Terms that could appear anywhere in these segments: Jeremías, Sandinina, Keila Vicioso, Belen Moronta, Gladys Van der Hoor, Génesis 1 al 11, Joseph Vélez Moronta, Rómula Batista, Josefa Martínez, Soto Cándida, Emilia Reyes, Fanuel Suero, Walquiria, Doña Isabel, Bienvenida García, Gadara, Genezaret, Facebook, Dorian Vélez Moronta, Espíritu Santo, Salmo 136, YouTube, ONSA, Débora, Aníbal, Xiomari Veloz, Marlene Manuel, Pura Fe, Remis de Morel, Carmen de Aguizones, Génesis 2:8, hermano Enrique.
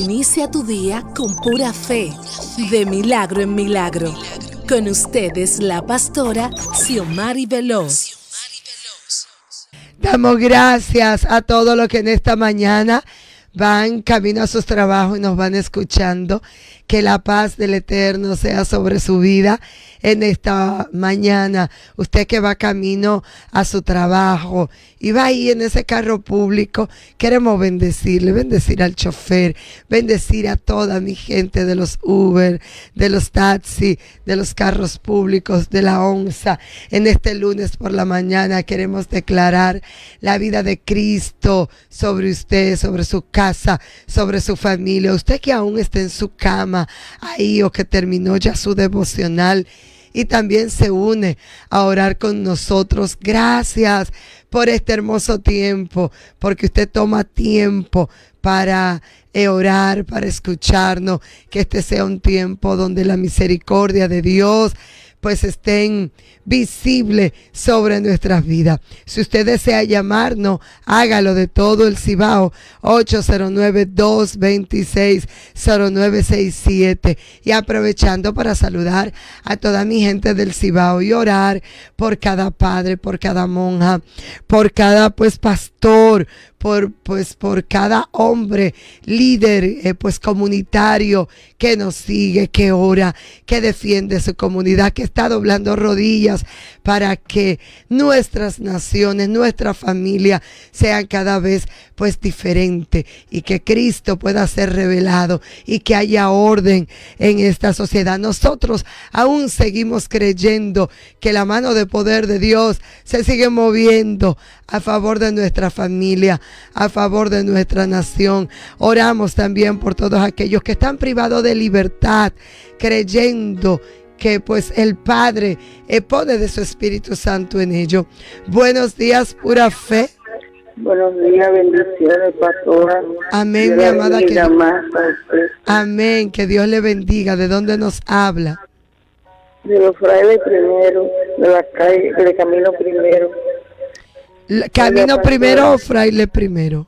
Inicia tu día con pura fe, de milagro en milagro. Con ustedes la pastora Xiomari Veloz. Damos gracias a todos los que en esta mañana van camino a sus trabajos y nos van escuchando. Que la paz del Eterno sea sobre su vida en esta mañana. Usted que va camino a su trabajo y va ahí en ese carro público, queremos bendecirle, bendecir al chofer, bendecir a toda mi gente de los Uber, de los taxis, de los carros públicos, de la ONSA. En este lunes por la mañana queremos declarar la vida de Cristo sobre usted, sobre su casa, sobre su familia. Usted que aún está en su cama, ahí, o que terminó ya su devocional y también se une a orar con nosotros. Gracias por este hermoso tiempo, porque usted toma tiempo para orar, para escucharnos. Que este sea un tiempo donde la misericordia de Dios pues estén visibles sobre nuestras vidas. Si usted desea llamarnos, hágalo de todo el Cibao, 809-226-0967. Y aprovechando para saludar a toda mi gente del Cibao y orar por cada padre, por cada monja, por cada pastor, por cada hombre, líder comunitario que nos sigue, que ora, que defiende su comunidad, que está doblando rodillas para que nuestras naciones, nuestra familia sean cada vez diferente y que Cristo pueda ser revelado y que haya orden en esta sociedad. Nosotros aún seguimos creyendo que la mano de poder de Dios se sigue moviendo a favor de nuestra familia, a favor de nuestra nación. Oramos también por todos aquellos que están privados de libertad, creyendo que el Padre pone de su Espíritu Santo en ello. Buenos días, Pura Fe. Buenos días, bendiciones, pastora. Amén, mi amada. Amén, que Dios le bendiga. ¿De dónde nos habla? De los frailes primero, de la calle, de Camino Primero. ¿Camino Primero o Fraile Primero?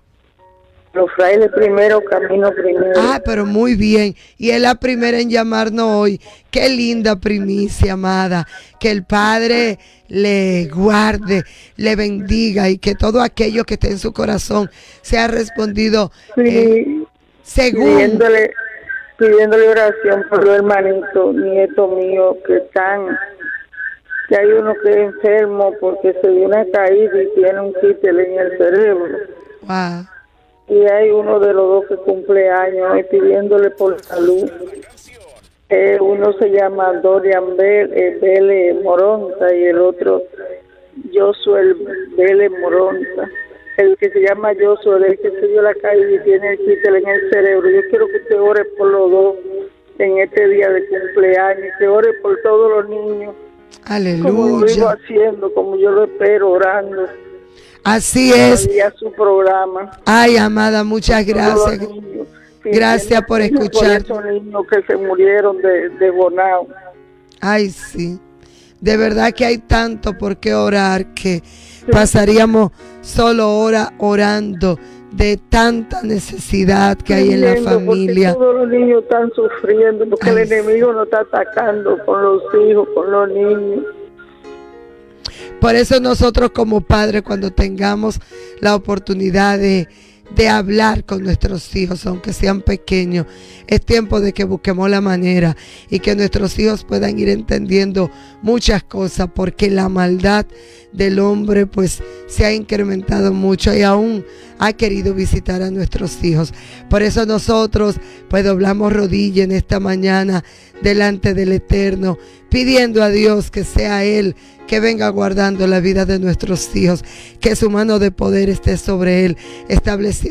Los Frailes Primero, Camino Primero. Ah, pero muy bien. Y es la primera en llamarnos hoy. Qué linda primicia, amada. Que el Padre le guarde, le bendiga y que todo aquello que esté en su corazón sea respondido según. Pidiéndole oración por los hermanitos, nietos míos que están. Que hay uno que es enfermo porque se dio una caída y tiene un quítel en el cerebro. Wow. Y hay uno de los dos que cumple años y pidiéndole por salud. Uno se llama Dorian Vélez Moronta y el otro Joseph Vélez Moronta. El que se llama Joseph, el que se dio la calle y tiene el quítel en el cerebro. Yo quiero que usted ore por los dos en este día de cumpleaños, que ore por todos los niños. Aleluya. Como lo iba haciendo, como yo lo espero, orando. Así es. Su programa. Ay, amada, muchas gracias. Gracias por escuchar. Por esos niños que se murieron de Bonao. Ay, sí. De verdad que hay tanto por qué orar que pasaríamos solo horas orando de tanta necesidad que hay en la familia. Todos los niños están sufriendo porque el enemigo nos está atacando con los hijos, con los niños. Por eso nosotros como padres, cuando tengamos la oportunidad de hablar con nuestros hijos, aunque sean pequeños, es tiempo de que busquemos la manera y que nuestros hijos puedan ir entendiendo muchas cosas, porque la maldad del hombre se ha incrementado mucho y aún ha querido visitar a nuestros hijos. Por eso nosotros doblamos rodillas en esta mañana delante del Eterno, pidiendo a Dios que sea Él que venga guardando la vida de nuestros hijos, que su mano de poder esté sobre él,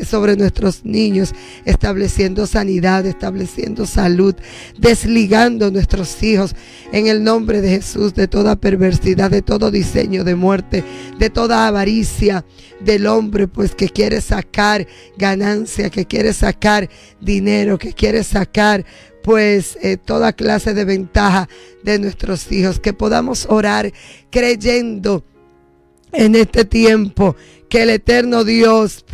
sobre nuestros niños, estableciendo sanidad, estableciendo salud, desligando nuestros hijos en el nombre de Jesús de toda perversidad, de todo diseño de muerte, de toda avaricia del hombre, que quiere sacar ganancia, que quiere sacar dinero, que quiere sacar toda clase de ventaja de nuestros hijos. Que podamos orar creyendo en este tiempo que el Eterno Dios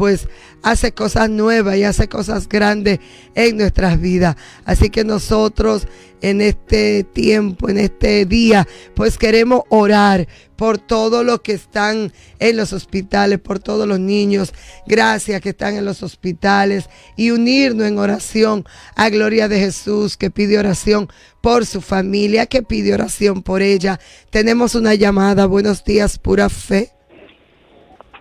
hace cosas nuevas y hace cosas grandes en nuestras vidas. Así que nosotros en este tiempo, en este día, pues queremos orar por todos los que están en los hospitales, por todos los niños, gracias, que están en los hospitales, y unirnos en oración a Gloria de Jesús, que pide oración por su familia, que pide oración por ella. Tenemos una llamada. Buenos días, Pura Fe.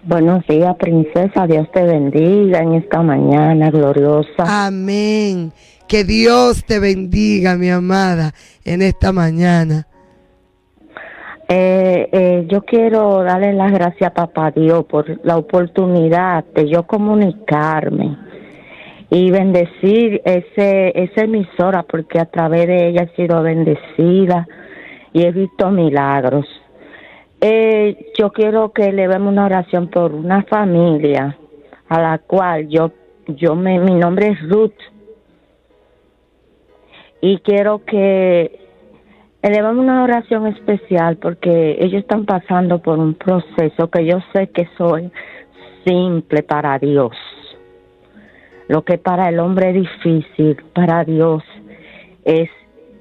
Buenos días, princesa. Dios te bendiga en esta mañana gloriosa. Amén. Que Dios te bendiga, mi amada, en esta mañana. Yo quiero darle las gracias a Papá Dios por la oportunidad de yo comunicarme y bendecir esa emisora, porque a través de ella he sido bendecida y he visto milagros. Yo quiero que elevemos una oración por una familia a la cual mi nombre es Ruth, y quiero que elevamos una oración especial porque ellos están pasando por un proceso que yo sé que soy simple para Dios. Lo que para el hombre es difícil, para Dios es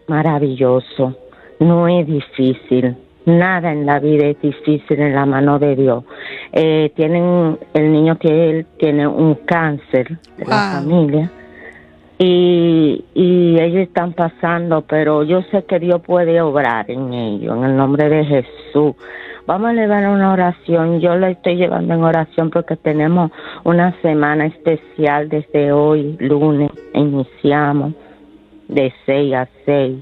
maravilloso. No es difícil. Nada en la vida es difícil en la mano de Dios. El niño que él tiene un cáncer de la familia. Y ellos están pasando, pero yo sé que Dios puede obrar en ellos, en el nombre de Jesús. Vamos a elevar una oración. Yo la estoy llevando en oración porque tenemos una semana especial desde hoy, lunes. Iniciamos de 6 a 6.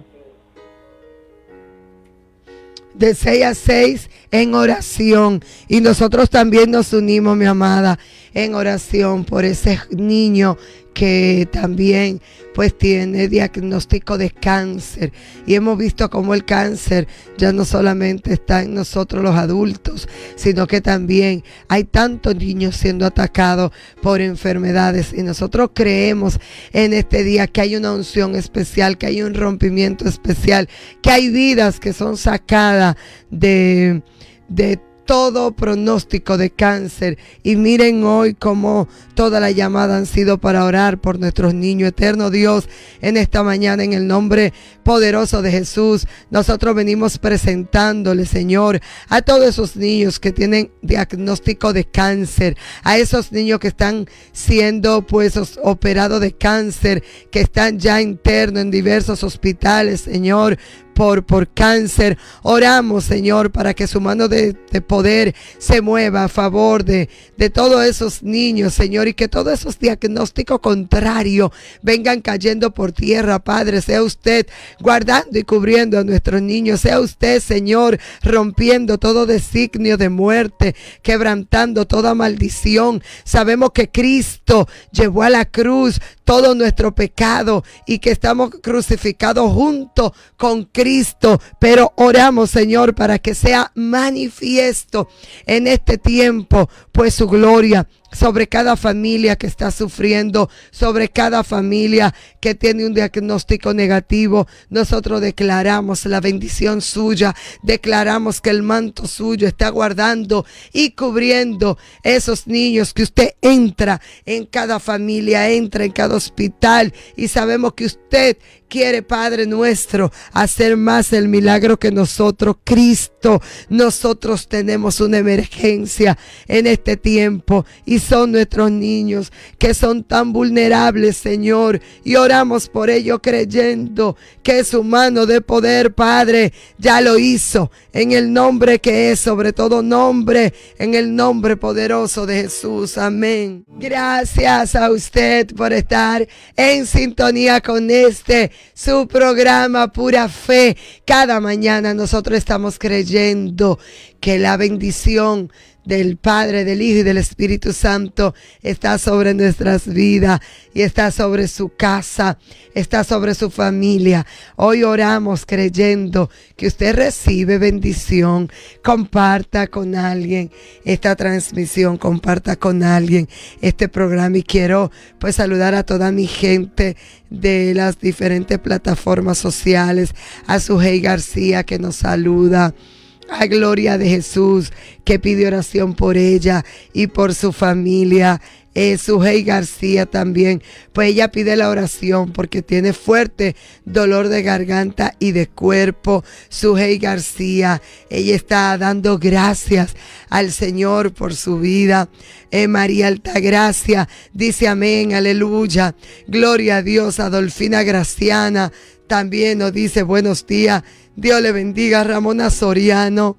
De 6 a 6 en oración, y nosotros también nos unimos, mi amada, en oración por ese niño que también pues tiene diagnóstico de cáncer, y hemos visto cómo el cáncer ya no solamente está en nosotros los adultos, sino que también hay tantos niños siendo atacados por enfermedades, y nosotros creemos en este día que hay una unción especial, que hay un rompimiento especial, que hay vidas que son sacadas de todo pronóstico de cáncer. Y miren hoy como toda la llamada han sido para orar por nuestros niños. Eterno Dios, en esta mañana, en el nombre poderoso de Jesús, nosotros venimos presentándole, Señor, a todos esos niños que tienen diagnóstico de cáncer, a esos niños que están siendo pues operados de cáncer, que están ya internos en diversos hospitales, Señor, por cáncer. Oramos, Señor, para que su mano de poder se mueva a favor de todos esos niños, Señor, y que todos esos diagnósticos contrarios vengan cayendo por tierra, Padre. Sea usted guardando y cubriendo a nuestros niños. Sea usted, Señor, rompiendo todo designio de muerte, quebrantando toda maldición. Sabemos que Cristo llevó a la cruz todo nuestro pecado y que estamos crucificados junto con Cristo, pero oramos, Señor, para que sea manifiesto en este tiempo pues su gloria sobre cada familia que está sufriendo, sobre cada familia que tiene un diagnóstico negativo. Nosotros declaramos la bendición suya, declaramos que el manto suyo está guardando y cubriendo esos niños, que usted entra en cada familia, entra en cada hospital, y sabemos que usted quiere, Padre nuestro, hacer más el milagro que nosotros. Cristo, nosotros tenemos una emergencia en este tiempo, y son nuestros niños que son tan vulnerables, Señor, y oramos por ello creyendo que su mano de poder, Padre, ya lo hizo, en el nombre que es sobre todo nombre, en el nombre poderoso de Jesús. Amén. Gracias a usted por estar en sintonía con este su programa Pura Fe. Cada mañana nosotros estamos creyendo que la bendición del Padre, del Hijo y del Espíritu Santo está sobre nuestras vidas, y está sobre su casa, está sobre su familia. Hoy oramos creyendo que usted recibe bendición. Comparta con alguien esta transmisión, comparta con alguien este programa, y quiero pues saludar a toda mi gente de las diferentes plataformas sociales, a Sujei García, que nos saluda, a Gloria de Jesús, que pide oración por ella y por su familia Sujei García también, pues ella pide la oración porque tiene fuerte dolor de garganta y de cuerpo. Sujei García, ella está dando gracias al Señor por su vida. María Altagracia dice amén, aleluya, gloria a Dios. Adolfina Graciana también nos dice buenos días, Dios le bendiga. Ramona Soriano,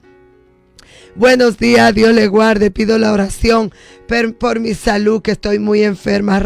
buenos días, Dios le guarde, pido la oración por mi salud, que estoy muy enferma.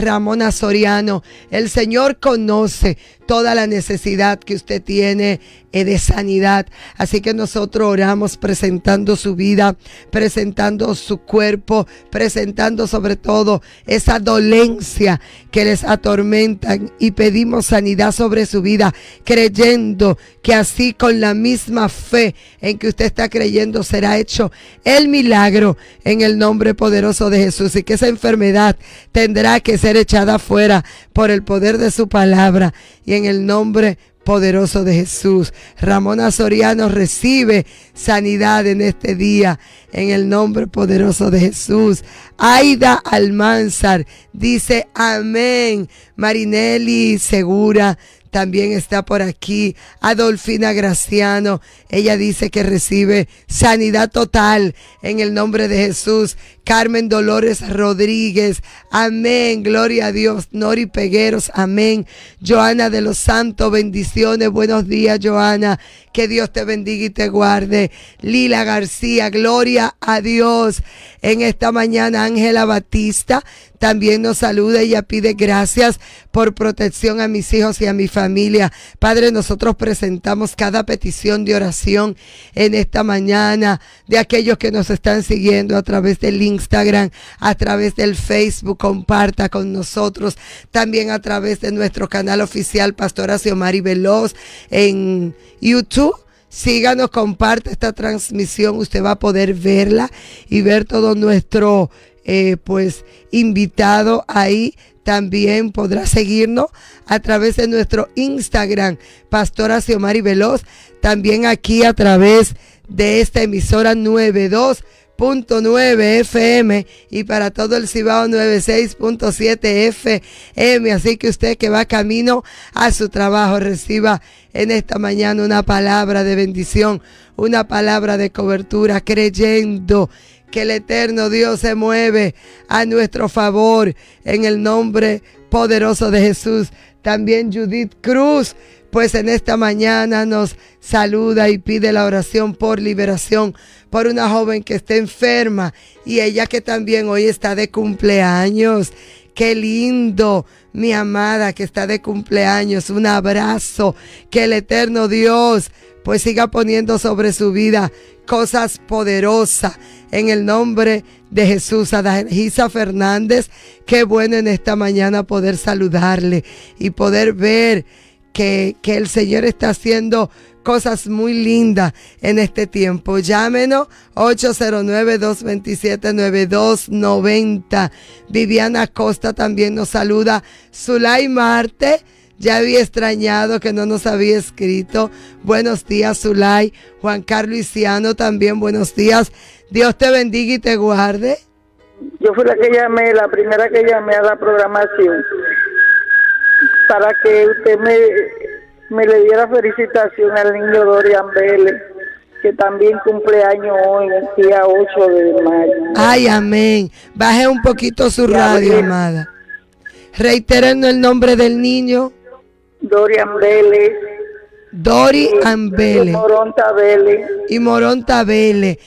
Ramona Soriano, el Señor conoce toda la necesidad que usted tiene de sanidad, así que nosotros oramos presentando su vida, presentando su cuerpo, presentando sobre todo esa dolencia que les atormentan, y pedimos sanidad sobre su vida, creyendo que así, con la misma fe en que usted está creyendo, será hecho el milagro en el nombre poderoso de Jesús, y que esa enfermedad tendrá que ser echada fuera por el poder de su palabra y en el nombre poderoso de Jesús. Ramona Soriano recibe sanidad en este día, en el nombre poderoso de Jesús. Aida Almanzar dice amén. Marinelli Segura también está por aquí. Adolfina Graciano, ella dice que recibe sanidad total en el nombre de Jesús. Carmen Dolores Rodríguez, amén, gloria a Dios. Nori Pegueros, amén. Joana de los Santos, bendiciones, buenos días, Joana, que Dios te bendiga y te guarde. Lila García, gloria a Dios. En esta mañana, Ángela Batista también nos saluda, ella pide gracias por protección a mis hijos y a mi familia. Padre, nosotros presentamos cada petición de oración en esta mañana de aquellos que nos están siguiendo a través del Instagram, a través del Facebook, comparta con nosotros, también a través de nuestro canal oficial Pastora Xiomari Veloz en YouTube. Síganos, comparte esta transmisión, usted va a poder verla y ver todo nuestro invitado ahí. También podrá seguirnos a través de nuestro Instagram, Pastora Xiomari Veloz, también aquí a través de esta emisora 92.9 FM y para todo el Cibao 96.7 FM. Así que usted que va camino a su trabajo, reciba en esta mañana una palabra de bendición, una palabra de cobertura, creyendo que el eterno Dios se mueve a nuestro favor en el nombre poderoso de Jesús. También Judith Cruz, pues en esta mañana nos saluda y pide la oración por liberación por una joven que está enferma, y ella que también hoy está de cumpleaños. Qué lindo, mi amada, que está de cumpleaños. Un abrazo, que el eterno Dios pues siga poniendo sobre su vida cosas poderosas en el nombre de Jesús. Adagisa Fernández, qué bueno en esta mañana poder saludarle y poder ver que el Señor está haciendo cosas muy lindas en este tiempo. Llámenos 809-227-9290. Viviana Costa también nos saluda. Zulay Marte, ya había extrañado que no nos había escrito. Buenos días, Zulay. Juan Carlos Luisiano también, buenos días. Dios te bendiga y te guarde. Yo fui la que llamé, la primera que llamé a la programación, para que usted me le diera felicitación al niño Dorian Vélez, que también cumpleaños hoy, el día 8 de mayo. Ay, amén. Baje un poquito su radio, amada. Reiterando el nombre del niño. Dorian Vélez. Dorian Vélez. Moronta Vélez. Y Moronta Vélez.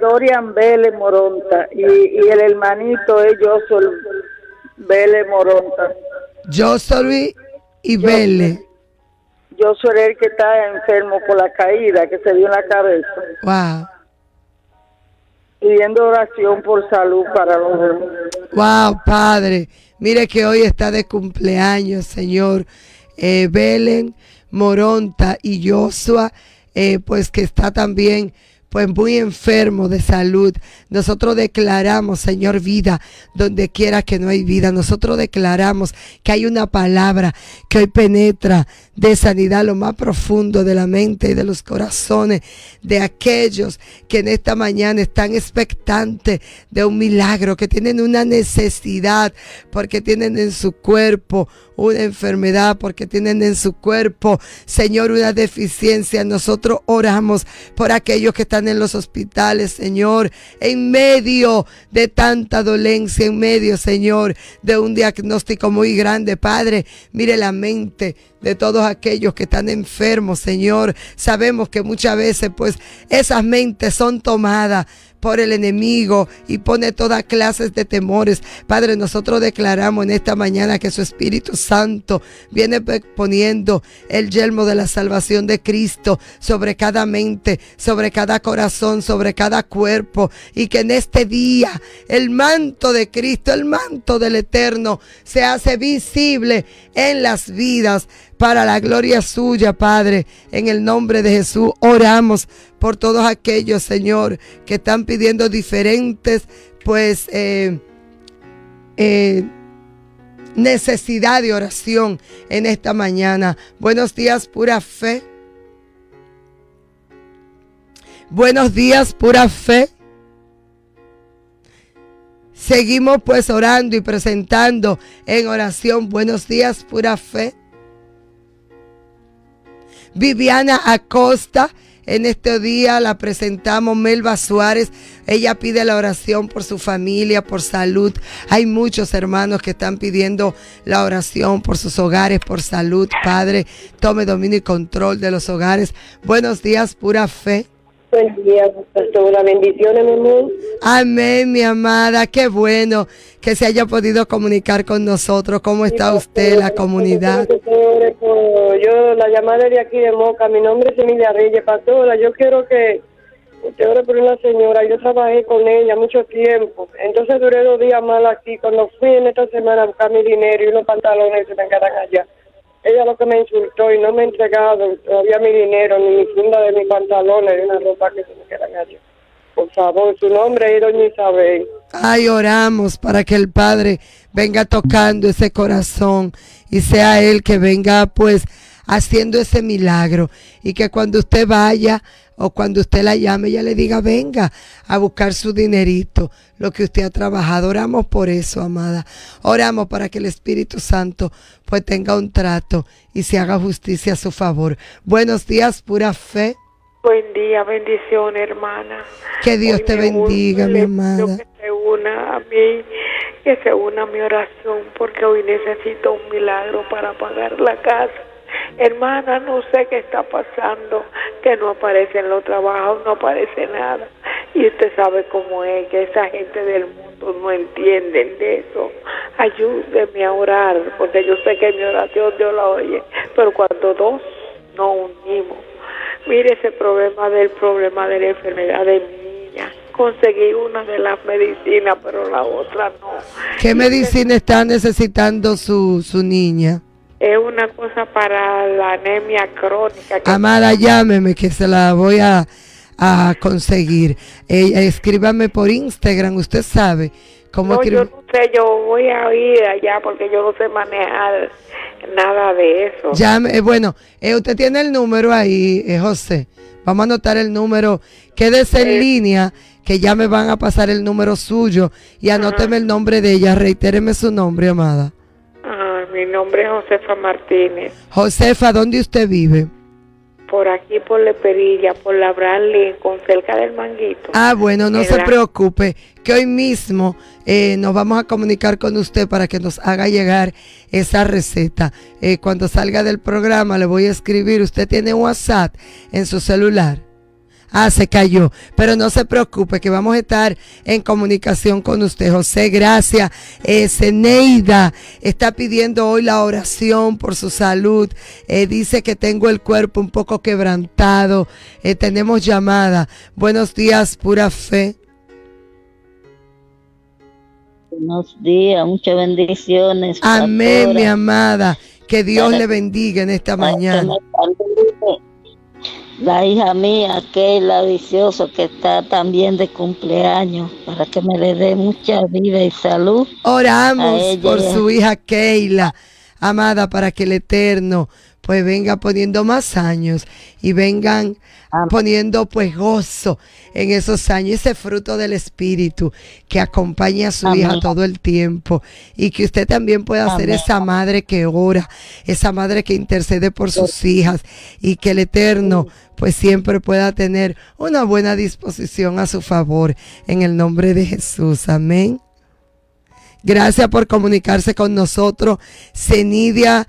Dorian Vélez Moronta. Y el hermanito es Joseph Vélez Moronta. Joseph y Vélez. Yo soy el que está enfermo por la caída que se dio en la cabeza. Wow. Pidiendo oración por salud para los demás. Wow, Padre. Mire que hoy está de cumpleaños, Señor. Belen Moronta y Joshua, pues que está también pues muy enfermo de salud. Nosotros declaramos, Señor, vida donde quiera que no hay vida. Nosotros declaramos que hay una palabra que hoy penetra de sanidad lo más profundo de la mente y de los corazones de aquellos que en esta mañana están expectantes de un milagro, que tienen una necesidad porque tienen en su cuerpo una enfermedad, porque tienen en su cuerpo, Señor, una deficiencia. Nosotros oramos por aquellos que están en los hospitales, Señor, en medio de tanta dolencia, en medio, Señor, de un diagnóstico muy grande. Padre, mire la mente de todos aquellos que están enfermos, Señor. Sabemos que muchas veces, pues, esas mentes son tomadas por el enemigo y pone todas clases de temores. Padre, nosotros declaramos en esta mañana que su Espíritu Santo viene poniendo el yelmo de la salvación de Cristo sobre cada mente, sobre cada corazón, sobre cada cuerpo, y que en este día el manto de Cristo, el manto del Eterno, se hace visible en las vidas para la gloria suya, Padre. En el nombre de Jesús oramos por todos aquellos, Señor, que están pidiendo diferentes, pues, necesidad de oración en esta mañana. Buenos días, Pura Fe. Buenos días, Pura Fe. Seguimos, pues, orando y presentando en oración. Buenos días, Pura Fe. Viviana Acosta, en este día la presentamos. Melba Suárez, ella pide la oración por su familia, por salud. Hay muchos hermanos que están pidiendo la oración por sus hogares, por salud. Padre, tome dominio y control de los hogares. Buenos días, Pura Fe. Buen día, pastora. Bendiciones, mi amor. Amén, mi amada. Qué bueno que se haya podido comunicar con nosotros. ¿Cómo está usted, la comunidad? Yo, la llamada de aquí de Moca. Mi nombre es Emilia Reyes, pastora. Yo quiero que usted ore por una señora. Yo trabajé con ella mucho tiempo. Entonces duré 2 días mal aquí. Cuando fui en esta semana a buscar mi dinero y unos pantalones que se me quedan allá, ella lo que me insultó y no me ha entregado todavía mi dinero, ni mi funda de mis pantalones, ni una ropa que se me quedan allí. Por favor, su nombre es Doña Isabel. Ay, oramos para que el Padre venga tocando ese corazón y sea Él que venga, pues, haciendo ese milagro, y que cuando usted vaya o cuando usted la llame, ella le diga, venga a buscar su dinerito, lo que usted ha trabajado. Oramos por eso, amada. Oramos para que el Espíritu Santo, pues, tenga un trato y se haga justicia a su favor. Buenos días, Pura Fe. Buen día, bendición, hermana. Que Dios te bendiga, mi amada. Que se una a mí, que se una a mi oración, porque hoy necesito un milagro para pagar la casa. Hermana, no sé qué está pasando, que no aparecen los trabajos, no aparece nada. Y usted sabe cómo es, que esa gente del mundo no entienden de eso. Ayúdeme a orar, porque yo sé que mi oración Dios la oye, pero cuando dos nos unimos. Mire ese problema de la enfermedad de mi niña. Conseguí una de las medicinas, pero la otra no. ¿Qué medicina está necesitando su niña? Es una cosa para la anemia crónica. Amada, llámeme que se la voy a conseguir. Escríbame por Instagram, usted sabe cómo. No, yo no sé, yo voy a ir allá porque yo no sé manejar nada de eso. Llame, bueno, usted tiene el número ahí, José. Vamos a anotar el número. Quédese en línea, que ya me van a pasar el número suyo. Y anóteme el nombre de ella, reitéreme su nombre, amada. Mi nombre es Josefa Martínez. Josefa, ¿dónde usted vive? Por aquí, por Leperilla, por la Bradley, con cerca del Manguito. Ah, bueno, no se preocupe, que hoy mismo nos vamos a comunicar con usted para que nos haga llegar esa receta. Cuando salga del programa le voy a escribir. ¿Usted tiene WhatsApp en su celular? Ah, se cayó, pero no se preocupe que vamos a estar en comunicación con usted, José. Gracias. Zeneida está pidiendo hoy la oración por su salud. Dice que tengo el cuerpo un poco quebrantado. Tenemos llamada. Buenos días, Pura Fe. Buenos días, muchas bendiciones. Amén, pastora. Mi amada. Que Dios le bendiga en esta mañana. la hija mía, Keila Vicioso, que está también de cumpleaños, para que me le dé mucha vida y salud. Oramos por su hija Keila, amada, para que el Eterno pues venga poniendo más años y vengan poniendo pues gozo en esos años, ese fruto del Espíritu que acompaña a su hija todo el tiempo, y que usted también pueda ser esa madre que ora, esa madre que intercede por sus hijas, y que el Eterno pues siempre pueda tener una buena disposición a su favor, en el nombre de Jesús, amén. Gracias por comunicarse con nosotros. Cenidia,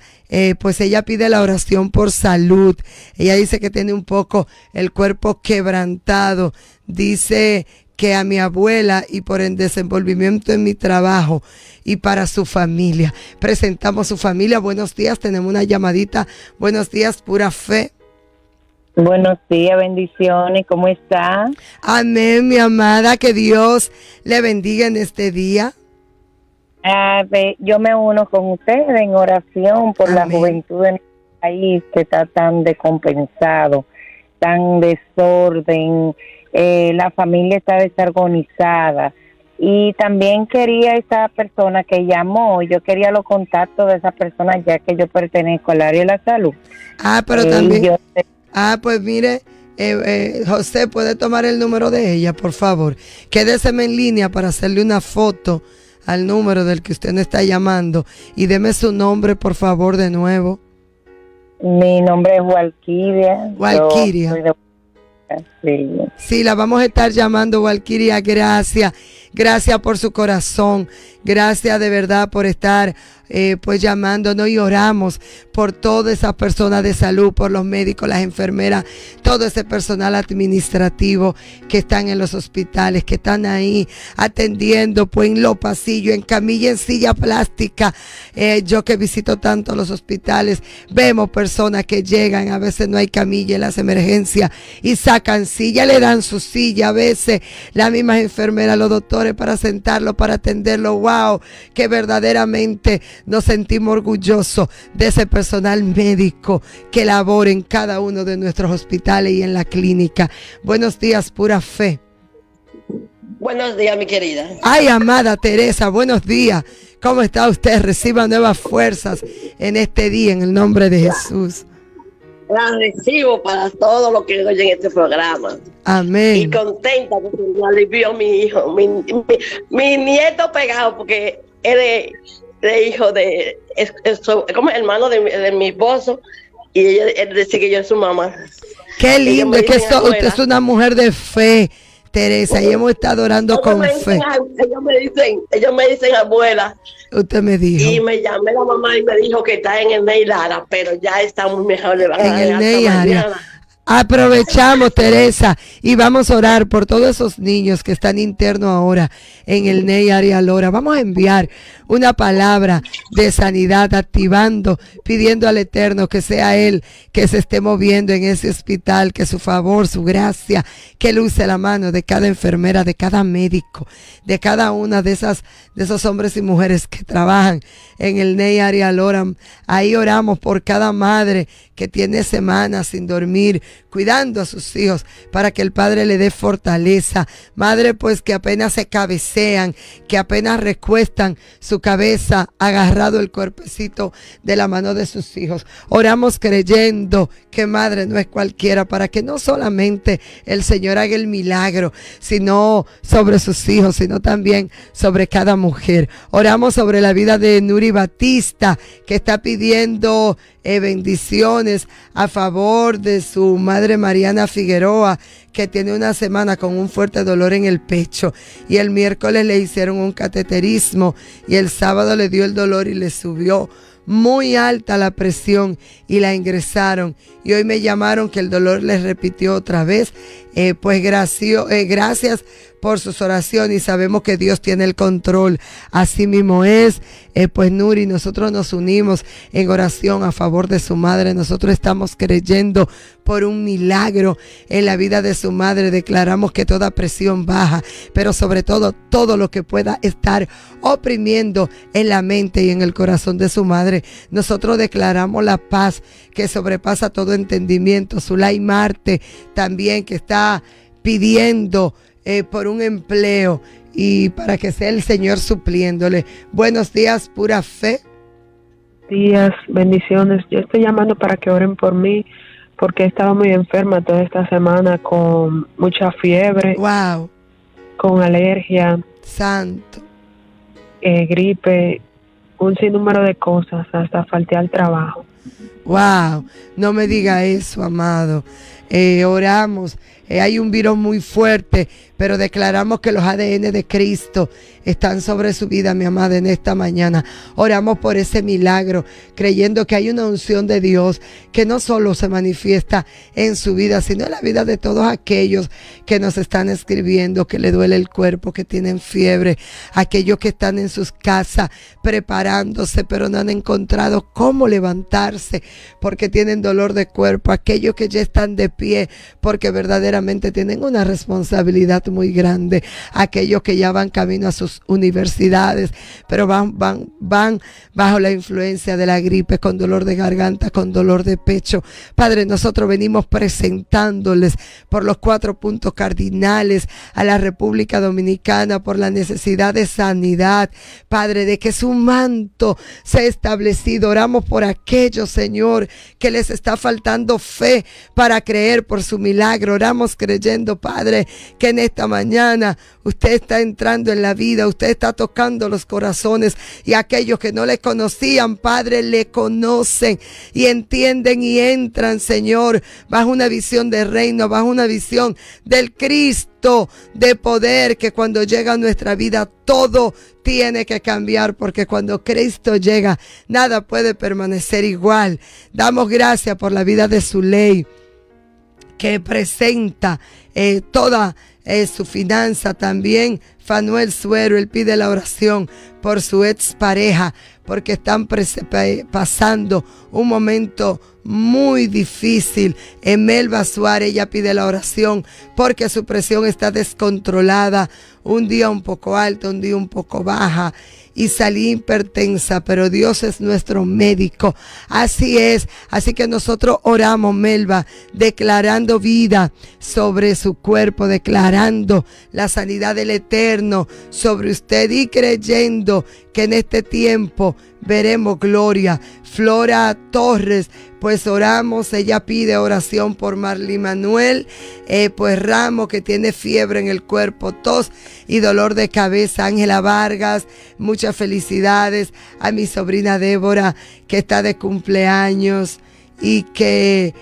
pues ella pide la oración por salud. Ella dice que tiene un poco el cuerpo quebrantado. Dice que a mi abuela y por el desenvolvimiento en mi trabajo y para su familia. Presentamos su familia. Buenos días, tenemos una llamadita. Buenos días, Pura Fe. Buenos días, bendiciones, ¿cómo está? Amén, mi amada, que Dios le bendiga en este día. Yo me uno con ustedes en oración por la juventud en el país, que está tan descompensado, tan desorden, la familia está desorganizada. Y también quería esa persona que llamó, yo quería los contactos de esa persona, ya que yo pertenezco al área de la salud. Pero también, pues mire, José, ¿puede tomar el número de ella, por favor? Quédeseme en línea para hacerle una foto al número del que usted me está llamando, y deme su nombre, por favor, de nuevo. Mi nombre es Walquiria. Walquiria. Sí, la vamos a estar llamando, Walquiria. Gracias, gracias por su corazón, gracias de verdad por estar pues llamándonos, y oramos por todas esas personas de salud, por los médicos, las enfermeras, todo ese personal administrativo que están en los hospitales, que están ahí atendiendo pues en los pasillos, en camilla, en silla plástica. Yo que visito tanto los hospitales, vemos personas que llegan, a veces no hay camilla en las emergencias y sacan silla, le dan su silla, a veces las mismas enfermeras, los doctores, para sentarlo, para atenderlo. Wow, que verdaderamente nos sentimos orgullosos de ese personal médico que labora en cada uno de nuestros hospitales y en la clínica. Buenos días, Pura Fe. Buenos días, mi querida. Ay, amada Teresa, buenos días. ¿Cómo está usted? Reciba nuevas fuerzas en este día, en el nombre de Jesús. Las recibo para todos los que oyen este programa. Amén. Y contenta porque me alivió mi hijo, mi nieto pegado, porque él es de hijo de, como hermano de mi esposo, y él dice que yo es su mamá. Qué lindo, es que usted es una mujer de fe, Teresa, y hemos estado orando con fe. Ellos me dicen abuela. Usted me dijo. Y me llamé la mamá y me dijo que está en el Ney Lara, pero ya está muy mejor. Le van a el Ney Lara. Aprovechamos, Teresa, y vamos a orar por todos esos niños que están internos ahora en el NEI Área Lora. Vamos a enviar una palabra de sanidad, activando, pidiendo al Eterno que sea Él que se esté moviendo en ese hospital, que su favor, su gracia, que luce la mano de cada enfermera, de cada médico, de cada una de esas, de esos hombres y mujeres que trabajan en el NEI Área Lora. Ahí oramos por cada madre que tiene semanas sin dormir, cuidando a sus hijos, para que el Padre le dé fortaleza. Madre, pues que apenas se cabecean, que apenas recuestan su cabeza, agarrado el cuerpecito de la mano de sus hijos. Oramos creyendo que madre no es cualquiera, para que no solamente el Señor haga el milagro, sino sobre sus hijos, sino también sobre cada mujer. Oramos sobre la vida de Nuri Batista, que está pidiendo bendiciones a favor de su madre Mariana Figueroa, que tiene una semana con un fuerte dolor en el pecho, y el miércoles le hicieron un cateterismo, y el sábado le dio el dolor y le subió muy alta la presión y la ingresaron, y hoy me llamaron que el dolor les repitió otra vez pues gracias por sus oraciones, y sabemos que Dios tiene el control. Así mismo es. Pues Nuri, nosotros nos unimos en oración a favor de su madre. Nosotros estamos creyendo por un milagro en la vida de su madre. Declaramos que toda presión baja, pero sobre todo, todo lo que pueda estar oprimiendo en la mente y en el corazón de su madre, nosotros declaramos la paz que sobrepasa todo entendimiento. Zulay Marte también, que está pidiendo por un empleo, y para que sea el Señor supliéndole. Buenos días, Pura Fe. Días, bendiciones. Yo estoy llamando para que oren por mí, porque he estado muy enferma toda esta semana, con mucha fiebre, wow, con alergia, santo, gripe, un sinnúmero de cosas, hasta falté al trabajo. Wow, no me diga eso, amado. Oramos, hay un virus muy fuerte, pero declaramos que los ADN de Cristo están sobre su vida, mi amada, en esta mañana. Oramos por ese milagro, creyendo que hay una unción de Dios que no solo se manifiesta en su vida, sino en la vida de todos aquellos que nos están escribiendo, que le duele el cuerpo, que tienen fiebre, aquellos que están en sus casas preparándose, pero no han encontrado cómo levantarse porque tienen dolor de cuerpo, aquellos que ya están de pie porque verdaderamente tienen una responsabilidad muy grande, aquellos que ya van camino a sus universidades, pero van bajo la influencia de la gripe, con dolor de garganta, con dolor de pecho. Padre, nosotros venimos presentándoles por los 4 puntos cardinales a la República Dominicana, por la necesidad de sanidad, Padre, de que su manto sea establecido. Oramos por aquellos, Señor, que les está faltando fe para creer por su milagro. Oramos creyendo, Padre, que en esta mañana usted está entrando en la vida, usted está tocando los corazones, y aquellos que no le conocían, Padre, le conocen y entienden y entran, Señor, bajo una visión de reino, bajo una visión del Cristo de poder, que cuando llega a nuestra vida todo tiene que cambiar, porque cuando Cristo llega nada puede permanecer igual. Damos gracias por la vida de Zuley, que presenta toda su finanza. También Fanuel Suero, él pide la oración por su expareja, porque están pasando un momento muy difícil. Emelba Suárez, ella pide la oración porque su presión está descontrolada, un día un poco alta, un día un poco baja, y salí hipertensa, pero Dios es nuestro médico. Así es, así que nosotros oramos, Melba, declarando vida sobre su cuerpo, declarando la sanidad del Eterno sobre usted, y creyendo que en este tiempo veremos gloria. Flora Torres, pues oramos, ella pide oración por Marlene Manuel, pues Ramos, que tiene fiebre en el cuerpo, tos y dolor de cabeza. Ángela Vargas, muchas felicidades a mi sobrina Débora, que está de cumpleaños, y que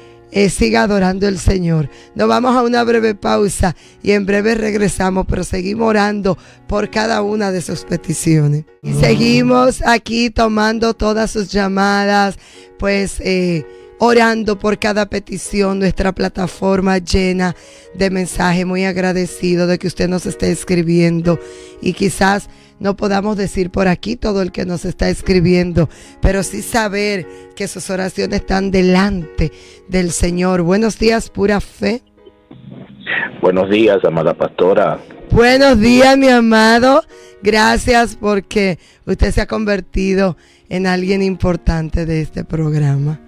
siga adorando al Señor. Nos vamos a una breve pausa y en breve regresamos, pero seguimos orando por cada una de sus peticiones. Y seguimos aquí tomando todas sus llamadas, pues orando por cada petición. Nuestra plataforma llena de mensajes, muy agradecido de que usted nos esté escribiendo, y quizás no podamos decir por aquí todo el que nos está escribiendo, pero sí saber que sus oraciones están delante del Señor. Buenos días, Pura Fe. Buenos días, amada pastora. Buenos días, mi amado. Gracias, porque usted se ha convertido en alguien importante de este programa.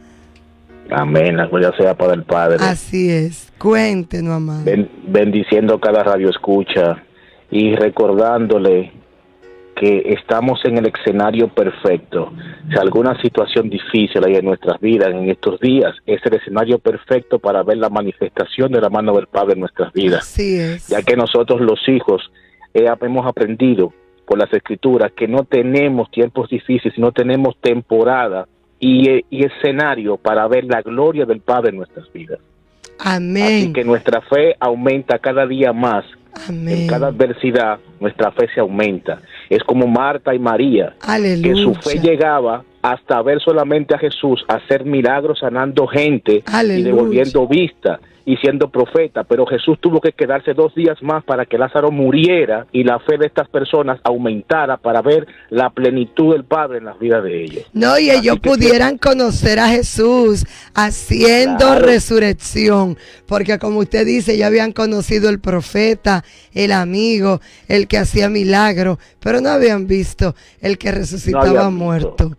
Amén, la gloria sea para el Padre. Así es, cuéntenos, amado. Bendiciendo cada radio escucha y recordándole que estamos en el escenario perfecto. Si alguna situación difícil hay en nuestras vidas en estos días, es el escenario perfecto para ver la manifestación de la mano del Padre en nuestras vidas. Así es. Ya que nosotros los hijos hemos aprendido por las Escrituras que no tenemos tiempos difíciles, no tenemos temporada y escenario para ver la gloria del Padre en nuestras vidas. Amén. Así que nuestra fe aumenta cada día más. Amén. En cada adversidad nuestra fe se aumenta. Es como Marta y María, aleluya, que su fe llegaba hasta ver solamente a Jesús hacer milagros sanando gente. Aleluya. Y devolviendo vista y siendo profeta, pero Jesús tuvo que quedarse 2 días más para que Lázaro muriera y la fe de estas personas aumentara para ver la plenitud del Padre en las vidas de ellos. No, y ellos pudieran conocer a Jesús haciendo resurrección, porque como usted dice, ya habían conocido el profeta, el amigo, el que hacía milagros, pero no habían visto el que resucitaba muerto.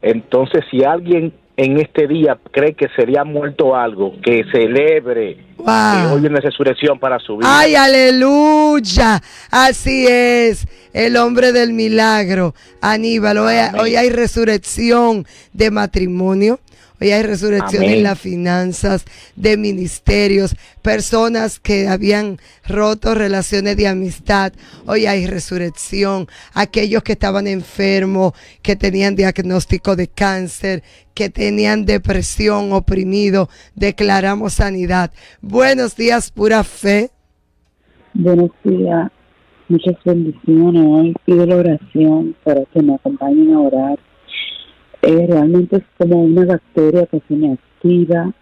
Entonces, si alguien en este día cree que sería muerto algo, que celebre que hoy en la resurrección para su vida. ¡Ay, aleluya! Así es, el hombre del milagro, Aníbal. Hoy hay resurrección de matrimonio. Hoy hay resurrección en las finanzas, de ministerios, personas que habían roto relaciones de amistad. Hoy hay resurrección. Aquellos que estaban enfermos, que tenían diagnóstico de cáncer, que tenían depresión, oprimidos, declaramos sanidad. Buenos días, Pura Fe. Buenos días. Muchas bendiciones. Hoy pido la oración para que me acompañen a orar. Realmente es como una bacteria que se me activa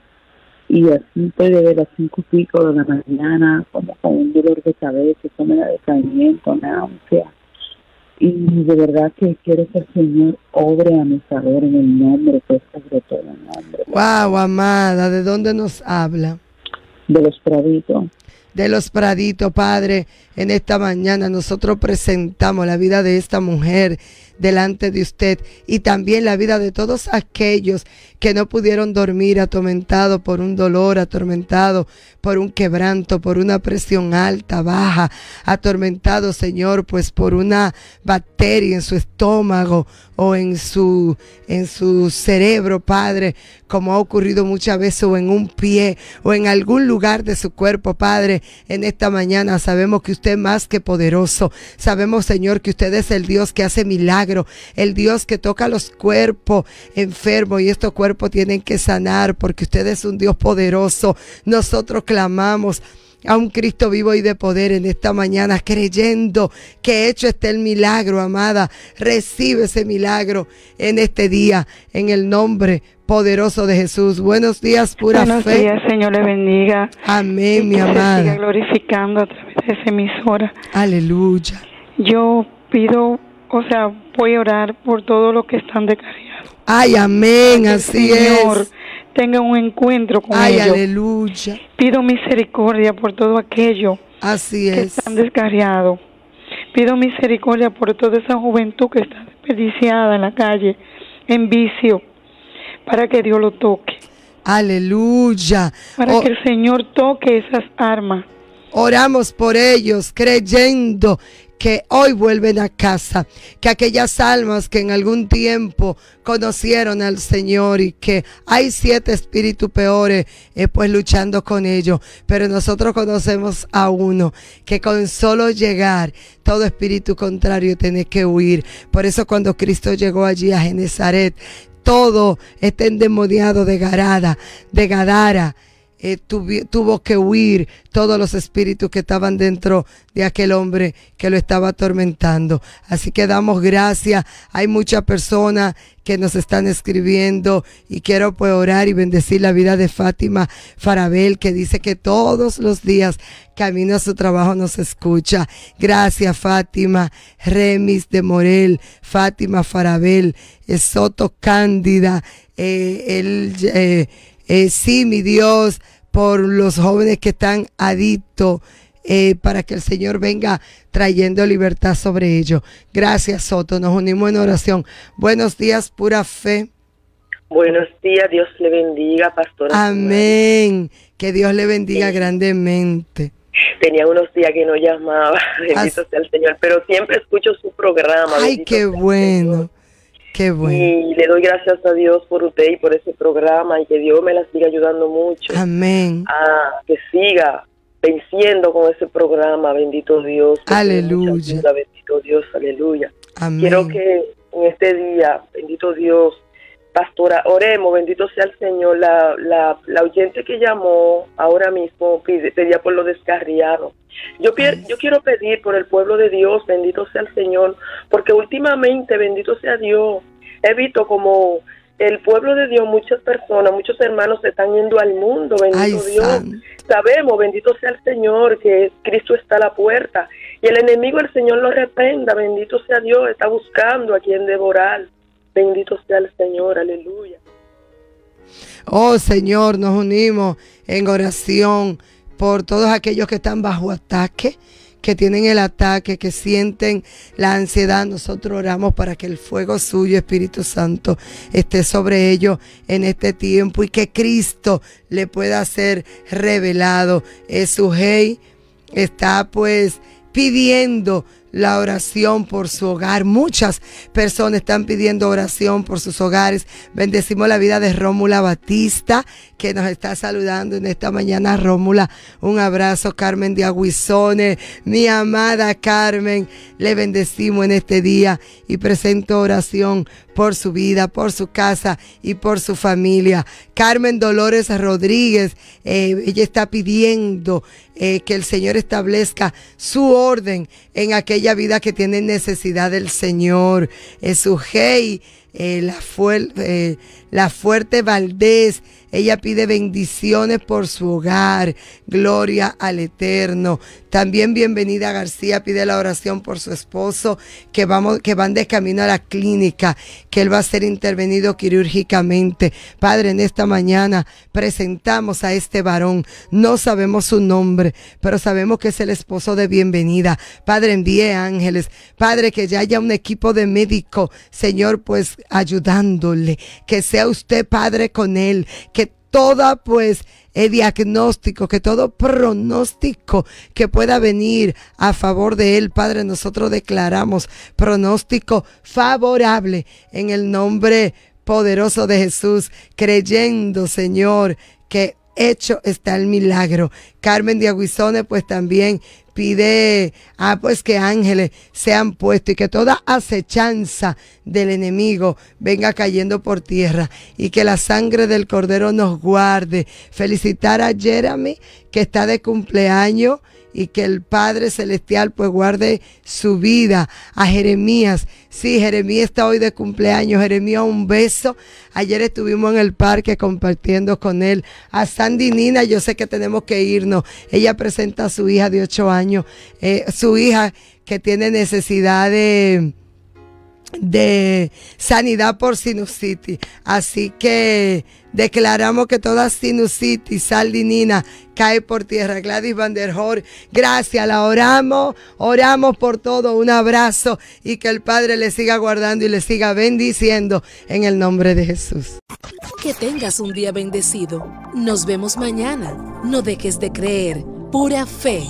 y así estoy desde las 5 y pico de la mañana, como con un dolor de cabeza, eso me da decaimiento, náusea. Y de verdad que quiero que el Señor obre a mi favor en el nombre, pues sobre todo en el nombre. Wow, amada, ¿de dónde nos habla? De Los Praditos. De Los Praditos, Padre, en esta mañana nosotros presentamos la vida de esta mujer delante de usted y también la vida de todos aquellos que no pudieron dormir atormentados por un dolor, atormentado por un quebranto, por una presión alta, baja, atormentado, Señor, pues por una bacteria en su estómago o en su cerebro, Padre, como ha ocurrido muchas veces, o en un pie o en algún lugar de su cuerpo, Padre. En esta mañana sabemos que usted es más que poderoso, sabemos, Señor, que usted es el Dios que hace milagros, el Dios que toca los cuerpos enfermos, y estos cuerpos tienen que sanar porque usted es un Dios poderoso. Nosotros clamamos a un Cristo vivo y de poder en esta mañana, creyendo que hecho está el milagro, amada. Recibe ese milagro en este día, en el nombre poderoso de Jesús. Buenos días, Pura Fe. Buenos días, Señor, le bendiga. Amén, mi amada. Siga glorificando a través de esa emisora. Aleluya. Yo pido, voy a orar por todos los que están descarriados. Ay, amén, así es. Señor, tenga un encuentro con ellos. Ay, aleluya. Pido misericordia por todo aquello que están descarriados. Pido misericordia por toda esa juventud que está desperdiciada en la calle, en vicio, para que Dios lo toque. Aleluya. Para que el Señor toque esas armas. Oramos por ellos, creyendo que hoy vuelven a casa, que aquellas almas que en algún tiempo conocieron al Señor y que hay 7 espíritus peores pues luchando con ellos, pero nosotros conocemos a uno que con solo llegar, todo espíritu contrario tiene que huir. Por eso cuando Cristo llegó allí a Genezaret, todo este endemoniado de Gadara, tuvo que huir todos los espíritus que estaban dentro de aquel hombre que lo estaba atormentando. Así que damos gracias. Hay muchas personas que nos están escribiendo y quiero pues orar y bendecir la vida de Fátima Farabel, que dice que todos los días camino a su trabajo nos escucha. Gracias, Fátima. Remis de Morel, Fátima Farabel, Soto Cándida, sí, mi Dios, por los jóvenes que están adictos, para que el Señor venga trayendo libertad sobre ellos. Gracias, Soto, nos unimos en oración. Buenos días, Pura Fe. Buenos días, Dios le bendiga, pastora. Amén, que Dios le bendiga grandemente. Tenía unos días que no llamaba, bendito sea el Señor, pero siempre escucho su programa. Ay, qué bueno. Qué bueno. Y le doy gracias a Dios por usted y por ese programa, y que Dios me la siga ayudando mucho. Amén. Que siga venciendo con ese programa, bendito Dios. Aleluya. Bendito Dios, aleluya. Amén. Quiero que en este día, bendito Dios, pastora, oremos, bendito sea el Señor. La oyente que llamó ahora mismo pedía por los descarriados. Yo quiero pedir por el pueblo de Dios, bendito sea el Señor, porque últimamente, bendito sea Dios, he visto como el pueblo de Dios, muchas personas, muchos hermanos se están yendo al mundo, bendito Dios. Santo. Sabemos, bendito sea el Señor, que Cristo está a la puerta. Y el enemigo, el Señor lo reprenda, bendito sea Dios, está buscando a quien devorar. Bendito sea el Señor, aleluya. Oh Señor, nos unimos en oración por todos aquellos que están bajo ataque, que tienen el ataque, que sienten la ansiedad. Nosotros oramos para que el fuego suyo, Espíritu Santo, esté sobre ellos en este tiempo y que Cristo le pueda ser revelado. Esugey está pues pidiendo la oración por su hogar. Muchas personas están pidiendo oración por sus hogares. Bendecimos la vida de Rómula Batista, que nos está saludando en esta mañana. Rómula, un abrazo. Carmen de Aguizones, mi amada Carmen, le bendecimos en este día y presento oración por su vida, por su casa y por su familia. Carmen Dolores Rodríguez, ella está pidiendo que el Señor establezca su orden en aquella vida que tiene necesidad del Señor. Sujei, la Fuerte Valdés, ella pide bendiciones por su hogar, gloria al Eterno. También Bienvenida García pide la oración por su esposo, que van de camino a la clínica, que él va a ser intervenido quirúrgicamente. Padre, en esta mañana presentamos a este varón, no sabemos su nombre, pero sabemos que es el esposo de Bienvenida. Padre, envíe ángeles, Padre, que ya haya un equipo de médico, Señor, pues ayudándole, que sea usted, Padre, con él, que toda pues el diagnóstico, que todo pronóstico que pueda venir a favor de él, Padre, nosotros declaramos pronóstico favorable en el nombre poderoso de Jesús, creyendo, Señor, que hecho está el milagro. Carmen de Aguizones pues también pide pues que ángeles sean puestos y que toda acechanza del enemigo venga cayendo por tierra y que la sangre del Cordero nos guarde. Felicitar a Jeremy, que está de cumpleaños, y que el Padre Celestial pues guarde su vida. A Jeremías, sí, Jeremías está hoy de cumpleaños. Jeremías, un beso. Ayer estuvimos en el parque compartiendo con él. A Sandinina, yo sé que tenemos que irnos. Ella presenta a su hija de 8 años. Su hija que tiene necesidad de sanidad por sinusitis. Así que declaramos que toda sinusitis, Sandinina, cae por tierra. Gladys Van der Hoor, gracias, la oramos por todo, un abrazo, y que el Padre le siga guardando y le siga bendiciendo en el nombre de Jesús. Que tengas un día bendecido, nos vemos mañana, no dejes de creer, pura fe.